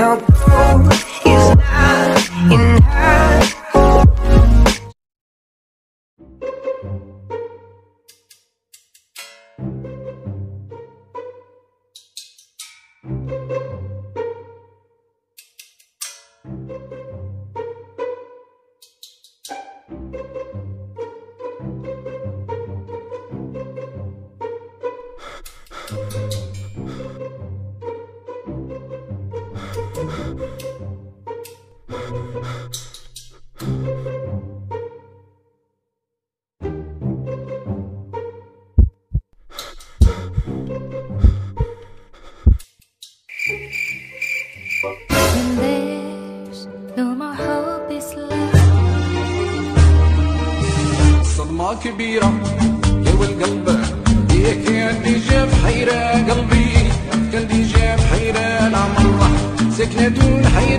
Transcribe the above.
no more is not enough. كبيرة لو القلب كان لي جاب حيرة قلبي كان لي جاب حيرة العمر سكنة حيرة